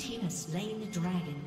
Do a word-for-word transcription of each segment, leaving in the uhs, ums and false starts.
team has slain the dragon.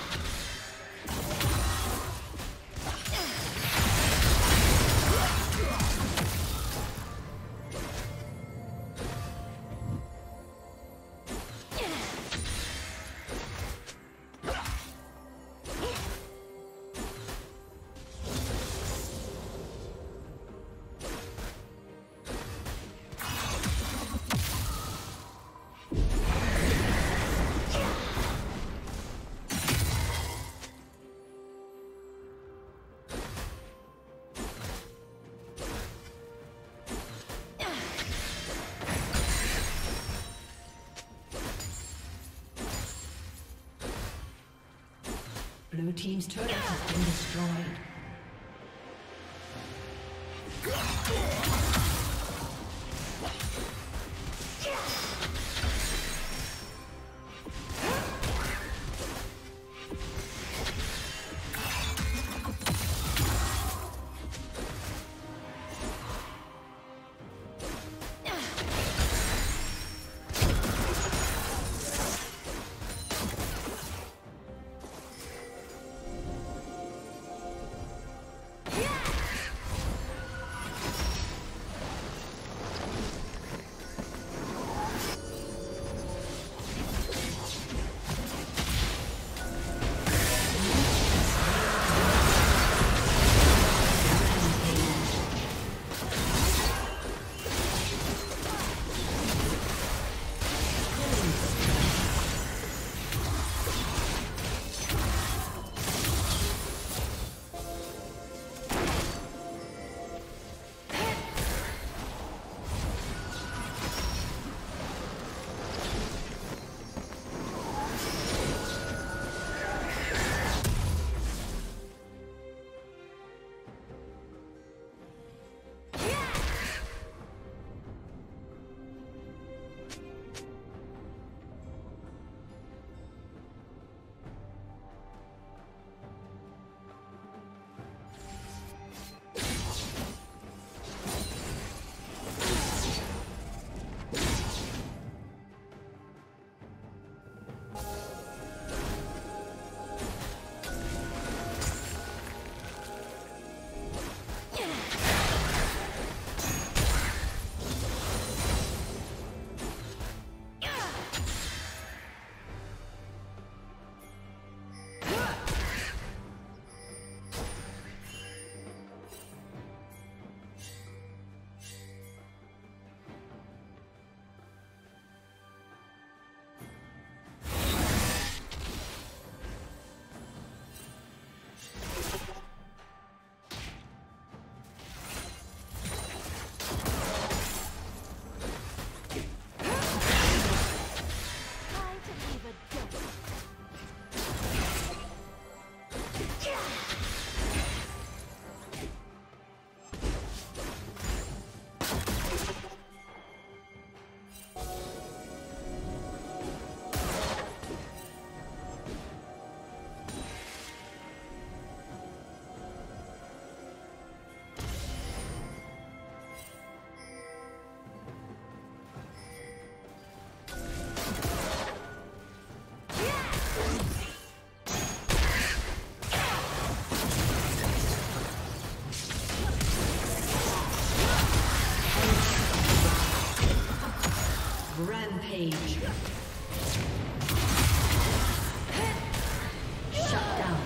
Blue team's turret has been destroyed. Rampage. Shut down.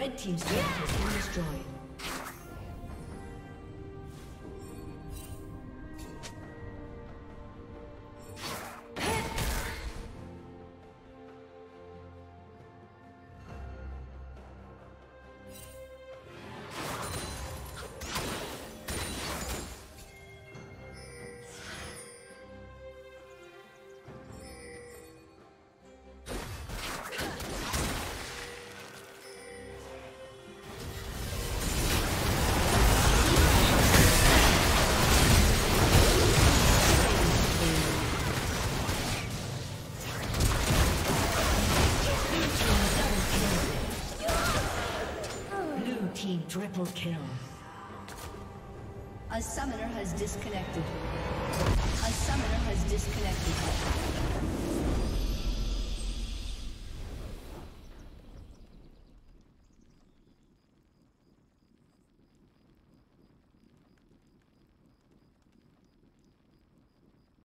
Red team's turret has been destroyed. Triple kill. A summoner has disconnected. A summoner has disconnected.